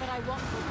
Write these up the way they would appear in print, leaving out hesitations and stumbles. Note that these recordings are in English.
but I won't go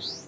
back.